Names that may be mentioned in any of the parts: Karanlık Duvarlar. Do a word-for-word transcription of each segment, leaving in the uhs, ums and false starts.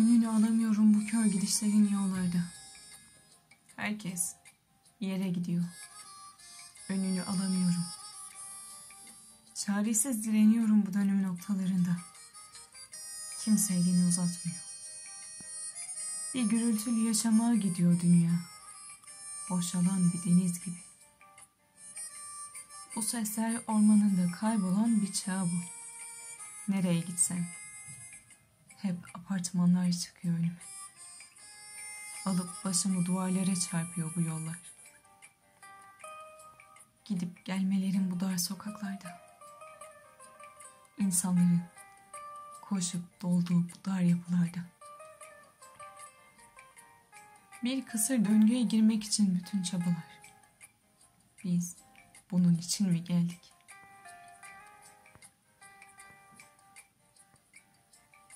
Önüne alamıyorum bu kör gidişlerin yollarda. Herkes yere gidiyor. Önünü alamıyorum. Çaresiz direniyorum bu dönüm noktalarında. Kimse elini uzatmıyor. Bir gürültülü yaşamaya gidiyor dünya. Boşalan bir deniz gibi. Bu sesler ormanında kaybolan bir çağ bu. Nereye gitsem hep apartmanlar çıkıyor önüme. Alıp başımı duvarlara çarpıyor bu yollar. Gidip gelmelerin bu dar sokaklarda. İnsanların koşup dolduğu bu dar yapılarda. Bir kısır döngüye girmek için bütün çabalar. Biz bunun için mi geldik?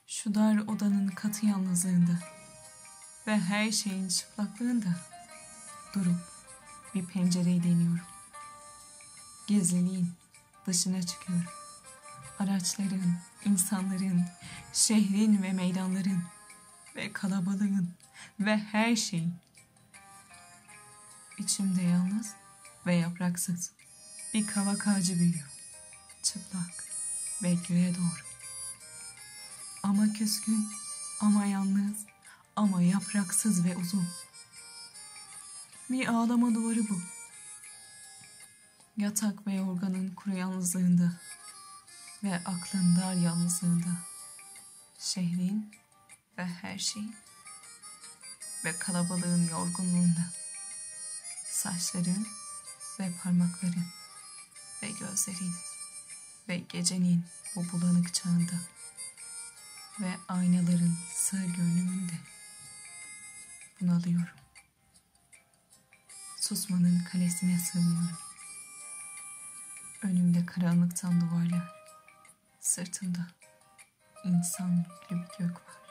Şu dar odanın katı yalnızlığında ve her şeyin çıplaklığında durup bir pencereyi deniyorum. Gizliliğin dışına çıkıyorum. Araçların, insanların, şehrin ve meydanların ve kalabalığın ve her şeyin. İçimde yalnız ve yapraksız bir kavak ağacı büyüyor. Çıplak ve göğe doğru. Ama küskün, ama yalnız, ama yapraksız ve uzun. Bir ağlama duvarı bu. Yatak ve yorganın kuru yalnızlığında ve aklın dar yalnızlığında. Şehrin ve her şeyin ve kalabalığın yorgunluğunda. Saçların ve parmakların ve gözlerin ve gecenin bu bulanık çağında. Ve aynaların sığ görünümünde bunalıyorum. Susmanın kalesine sığınıyorum. Önümde karanlıktan duvarlar, sırtımda insan yüklü bir gök var.